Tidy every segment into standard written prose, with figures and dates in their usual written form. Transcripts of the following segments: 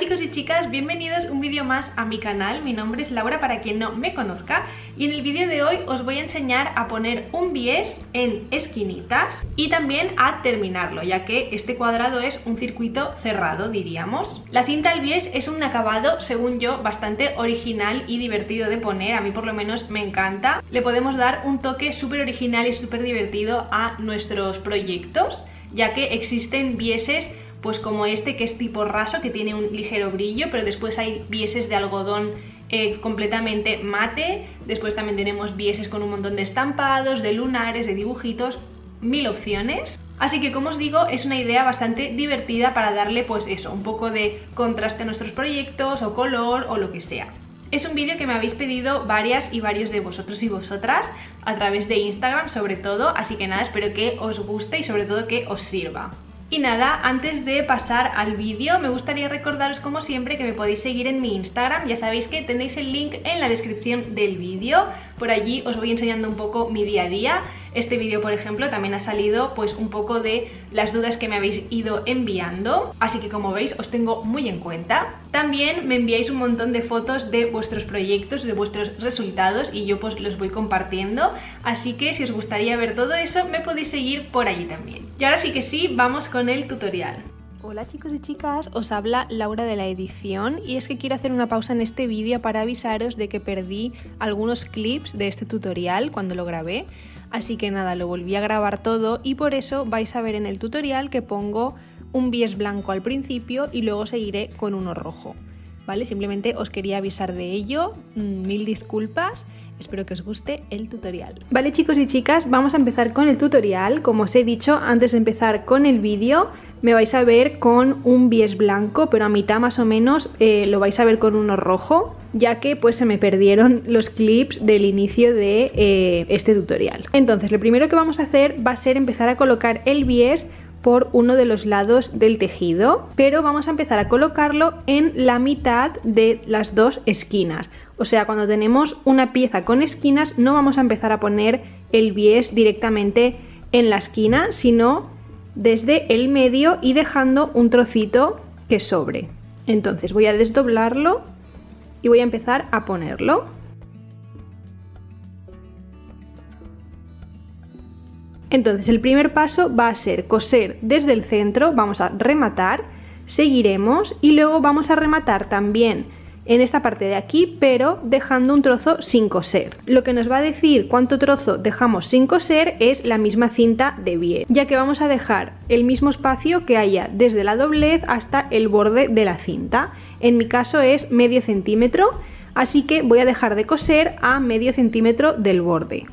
chicos y chicas, bienvenidos un vídeo más a mi canal. Mi nombre es Laura para quien no me conozca y en el vídeo de hoy os voy a enseñar a poner un bies en esquinitas y también a terminarlo, ya que este cuadrado es un circuito cerrado, diríamos. La cinta al bies es un acabado, según yo, bastante original y divertido de poner, a mí por lo menos me encanta. Le podemos dar un toque súper original y súper divertido a nuestros proyectos, ya que existen bieses pues como este, que es tipo raso, que tiene un ligero brillo, pero después hay bieses de algodón completamente mate. Después también tenemos bieses con un montón de estampados, de lunares, de dibujitos, mil opciones. Así que, como os digo, es una idea bastante divertida para darle pues eso, un poco de contraste a nuestros proyectos o color o lo que sea. Es un vídeo que me habéis pedido varias y varios de vosotros y vosotras a través de Instagram sobre todo, así que nada, espero que os guste y sobre todo que os sirva. Y nada, antes de pasar al vídeo, me gustaría recordaros como siempre que me podéis seguir en mi Instagram. Ya sabéis que tenéis el link en la descripción del vídeo. Por allí os voy enseñando un poco mi día a día. Este vídeo, por ejemplo, también ha salido pues un poco de las dudas que me habéis ido enviando. Así que, como veis, os tengo muy en cuenta. También me enviáis un montón de fotos de vuestros proyectos, de vuestros resultados, y yo pues los voy compartiendo. Así que si os gustaría ver todo eso, me podéis seguir por allí también. Y ahora sí que sí, vamos con el tutorial. Hola chicos y chicas, os habla Laura de la edición y es que quiero hacer una pausa en este vídeo para avisaros de que perdí algunos clips de este tutorial cuando lo grabé, así que nada, lo volví a grabar todo y por eso vais a ver en el tutorial que pongo un bies blanco al principio y luego seguiré con uno rojo, ¿vale? Simplemente os quería avisar de ello, mil disculpas. Espero que os guste el tutorial. Vale chicos y chicas, vamos a empezar con el tutorial. Como os he dicho, antes de empezar con el vídeo me vais a ver con un bies blanco, pero a mitad más o menos lo vais a ver con uno rojo, ya que pues se me perdieron los clips del inicio de este tutorial. Entonces lo primero que vamos a hacer va a ser empezar a colocar el bies por uno de los lados del tejido, pero vamos a empezar a colocarlo en la mitad de las dos esquinas. O sea, cuando tenemos una pieza con esquinas no vamos a empezar a poner el bies directamente en la esquina, sino desde el medio y dejando un trocito que sobre. Entonces voy a desdoblarlo y voy a empezar a ponerlo. Entonces el primer paso va a ser coser desde el centro, vamos a rematar, seguiremos y luego vamos a rematar también en esta parte de aquí, pero dejando un trozo sin coser. Lo que nos va a decir cuánto trozo dejamos sin coser es la misma cinta de bies, ya que vamos a dejar el mismo espacio que haya desde la doblez hasta el borde de la cinta. En mi caso es medio centímetro, así que voy a dejar de coser a medio centímetro del borde.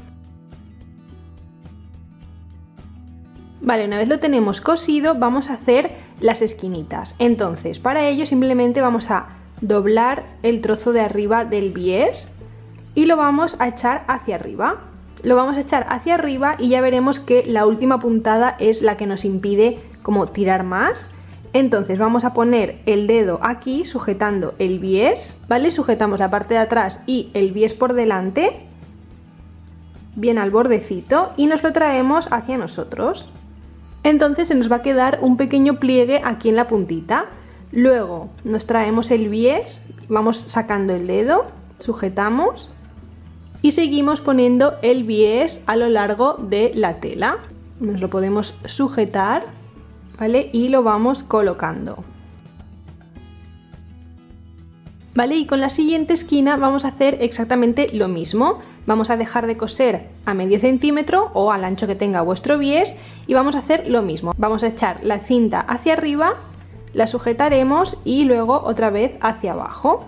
Vale, una vez lo tenemos cosido, vamos a hacer las esquinitas. Entonces, para ello simplemente vamos a doblar el trozo de arriba del bies y lo vamos a echar hacia arriba. Lo vamos a echar hacia arriba y ya veremos que la última puntada es la que nos impide como tirar más. Entonces vamos a poner el dedo aquí sujetando el bies, ¿vale? Sujetamos la parte de atrás y el bies por delante, bien al bordecito, y nos lo traemos hacia nosotros. Entonces se nos va a quedar un pequeño pliegue aquí en la puntita. Luego nos traemos el bies, vamos sacando el dedo, sujetamos y seguimos poniendo el bies a lo largo de la tela. Nos lo podemos sujetar, ¿vale? Y lo vamos colocando. Vale, y con la siguiente esquina vamos a hacer exactamente lo mismo. Vamos a dejar de coser a medio centímetro o al ancho que tenga vuestro bies y vamos a hacer lo mismo. Vamos a echar la cinta hacia arriba, la sujetaremos y luego otra vez hacia abajo.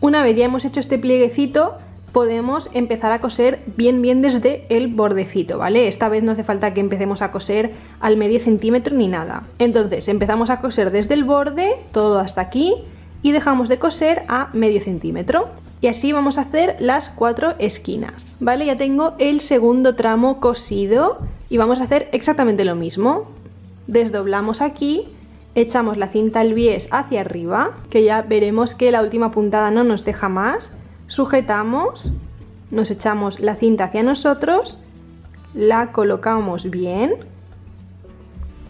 Una vez ya hemos hecho este plieguecito, podemos empezar a coser bien desde el bordecito, ¿vale? Esta vez no hace falta que empecemos a coser al medio centímetro ni nada. Entonces empezamos a coser desde el borde, todo hasta aquí, y dejamos de coser a medio centímetro. Y así vamos a hacer las cuatro esquinas, ¿vale? Ya tengo el segundo tramo cosido y vamos a hacer exactamente lo mismo. Desdoblamos aquí, echamos la cinta al bies hacia arriba, que ya veremos que la última puntada no nos deja más, sujetamos, nos echamos la cinta hacia nosotros, la colocamos bien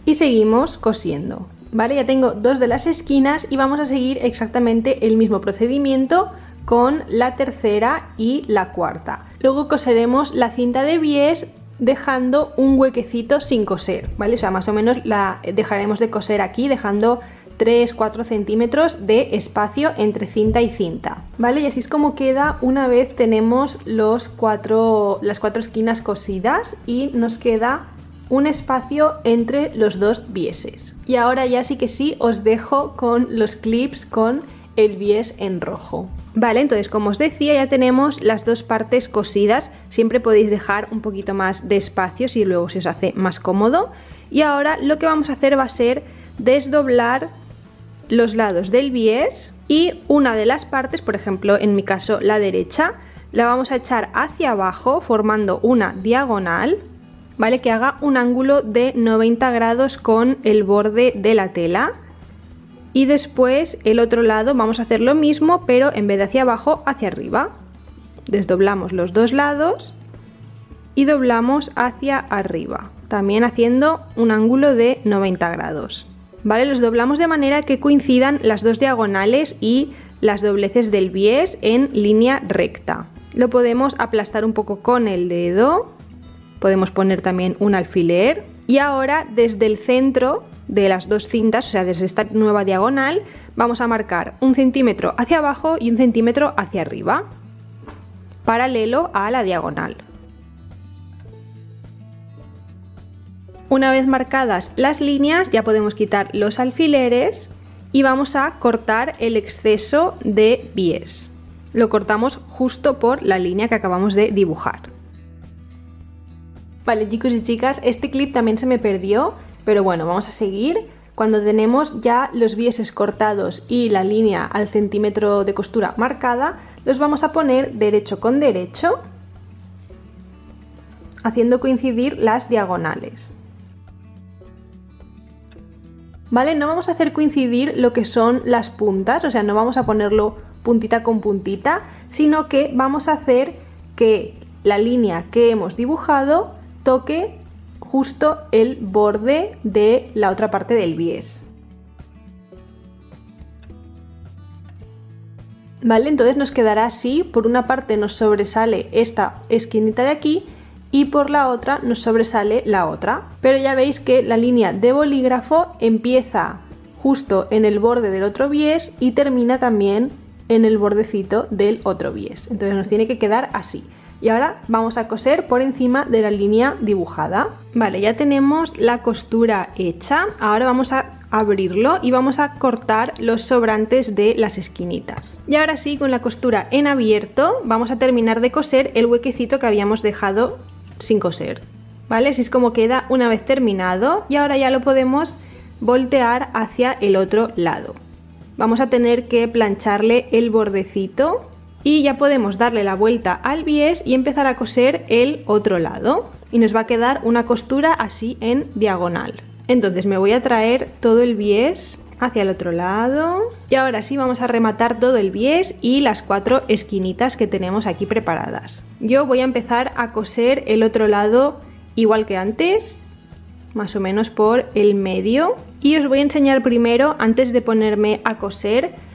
y seguimos cosiendo. ¿vale? Ya tengo dos de las esquinas y vamos a seguir exactamente el mismo procedimiento con la tercera y la cuarta. Luego coseremos la cinta de bies dejando un huequecito sin coser, ¿vale? O sea, más o menos la dejaremos de coser aquí dejando 3-4 centímetros de espacio entre cinta y cinta, ¿vale? Y así es como queda una vez tenemos las cuatro esquinas cosidas y nos queda un espacio entre los dos bieses. Y ahora ya sí que sí os dejo con los clips con el bies en rojo. Vale, entonces como os decía ya tenemos las dos partes cosidas, siempre podéis dejar un poquito más de espacio si luego se os hace más cómodo. Y ahora lo que vamos a hacer va a ser desdoblar los lados del bies y una de las partes, por ejemplo en mi caso la derecha, la vamos a echar hacia abajo formando una diagonal, ¿vale? Que haga un ángulo de 90 grados con el borde de la tela. Y después el otro lado vamos a hacer lo mismo, pero en vez de hacia abajo, hacia arriba. Desdoblamos los dos lados y doblamos hacia arriba, también haciendo un ángulo de 90 grados. ¿Vale? Los doblamos de manera que coincidan las dos diagonales y las dobleces del bies en línea recta. Lo podemos aplastar un poco con el dedo, podemos poner también un alfiler y ahora desde el centro de las dos cintas, o sea desde esta nueva diagonal, vamos a marcar 1 centímetro hacia abajo y 1 centímetro hacia arriba, paralelo a la diagonal. Una vez marcadas las líneas ya podemos quitar los alfileres y vamos a cortar el exceso de bies. Lo cortamos justo por la línea que acabamos de dibujar. Vale chicos y chicas, este clip también se me perdió, pero bueno, vamos a seguir. Cuando tenemos ya los bieses cortados y la línea al centímetro de costura marcada, los vamos a poner derecho con derecho, haciendo coincidir las diagonales. Vale, no vamos a hacer coincidir lo que son las puntas, o sea, no vamos a ponerlo puntita con puntita, sino que vamos a hacer que la línea que hemos dibujado toque justo el borde de la otra parte del bies. Vale, entonces nos quedará así, por una parte nos sobresale esta esquinita de aquí y por la otra nos sobresale la otra. Pero ya veis que la línea de bolígrafo empieza justo en el borde del otro bies y termina también en el bordecito del otro bies. Entonces nos tiene que quedar así. Y ahora vamos a coser por encima de la línea dibujada. Vale, ya tenemos la costura hecha. Ahora vamos a abrirlo y vamos a cortar los sobrantes de las esquinitas. Y ahora sí, con la costura en abierto, vamos a terminar de coser el huequecito que habíamos dejado sin coser. Vale, así es como queda una vez terminado. Y ahora ya lo podemos voltear hacia el otro lado. Vamos a tener que plancharle el bordecito. Y ya podemos darle la vuelta al bies y empezar a coser el otro lado. Y nos va a quedar una costura así en diagonal. Entonces me voy a traer todo el bies hacia el otro lado. Y ahora sí vamos a rematar todo el bies y las cuatro esquinitas que tenemos aquí preparadas. Yo voy a empezar a coser el otro lado igual que antes, más o menos por el medio. Y os voy a enseñar primero, antes de ponerme a coser,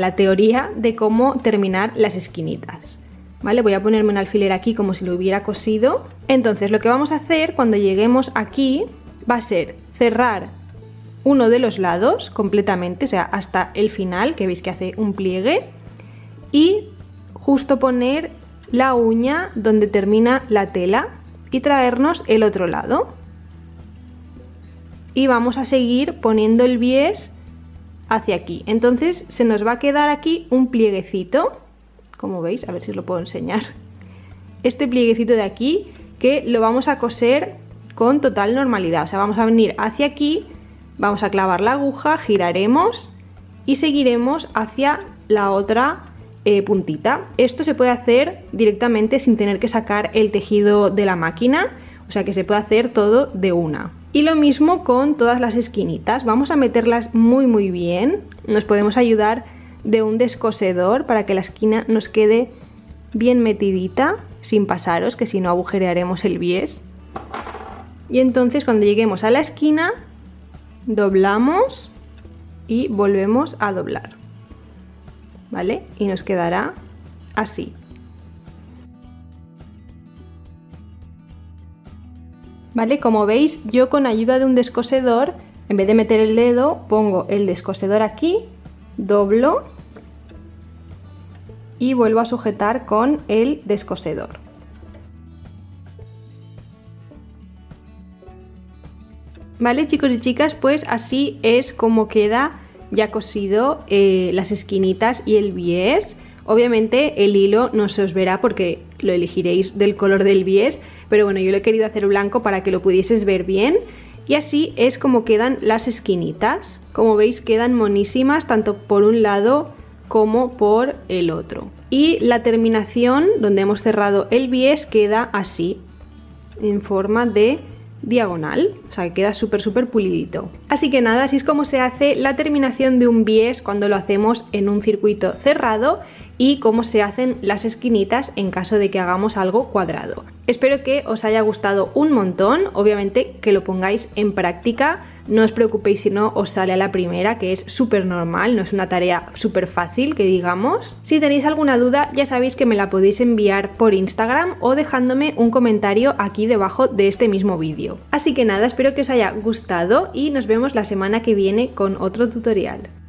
la teoría de cómo terminar las esquinitas. ¿Vale? Voy a ponerme un alfiler aquí como si lo hubiera cosido. Entonces lo que vamos a hacer cuando lleguemos aquí va a ser cerrar uno de los lados completamente, o sea, hasta el final, que veis que hace un pliegue, y justo poner la uña donde termina la tela y traernos el otro lado. Y vamos a seguir poniendo el bies hacia aquí. Entonces se nos va a quedar aquí un plieguecito, como veis, a ver si os lo puedo enseñar, este plieguecito de aquí, que lo vamos a coser con total normalidad, o sea, vamos a venir hacia aquí, vamos a clavar la aguja, giraremos y seguiremos hacia la otra puntita. Esto se puede hacer directamente sin tener que sacar el tejido de la máquina, o sea que se puede hacer todo de una. Y lo mismo con todas las esquinitas, vamos a meterlas muy muy bien, nos podemos ayudar de un descosedor para que la esquina nos quede bien metidita, sin pasaros, que si no agujerearemos el bies. Y entonces cuando lleguemos a la esquina doblamos y volvemos a doblar, ¿vale? Y nos quedará así. ¿Vale? Como veis, yo con ayuda de un descosedor, en vez de meter el dedo, pongo el descosedor aquí, doblo y vuelvo a sujetar con el descosedor. Vale, chicos y chicas, pues así es como queda ya cosido las esquinitas y el biés. Obviamente el hilo no se os verá porque lo elegiréis del color del biés, pero bueno, yo lo he querido hacer blanco para que lo pudieseis ver bien. Y así es como quedan las esquinitas. Como veis, quedan monísimas tanto por un lado como por el otro. Y la terminación, donde hemos cerrado el biés, queda así, en forma de diagonal, o sea que queda súper súper pulidito. Así que nada, así es como se hace la terminación de un biés cuando lo hacemos en un circuito cerrado, y cómo se hacen las esquinitas en caso de que hagamos algo cuadrado. Espero que os haya gustado un montón, obviamente que lo pongáis en práctica, no os preocupéis si no os sale a la primera, que es súper normal, no es una tarea súper fácil que digamos. Si tenéis alguna duda ya sabéis que me la podéis enviar por Instagram o dejándome un comentario aquí debajo de este mismo vídeo. Así que nada, espero que os haya gustado y nos vemos la semana que viene con otro tutorial.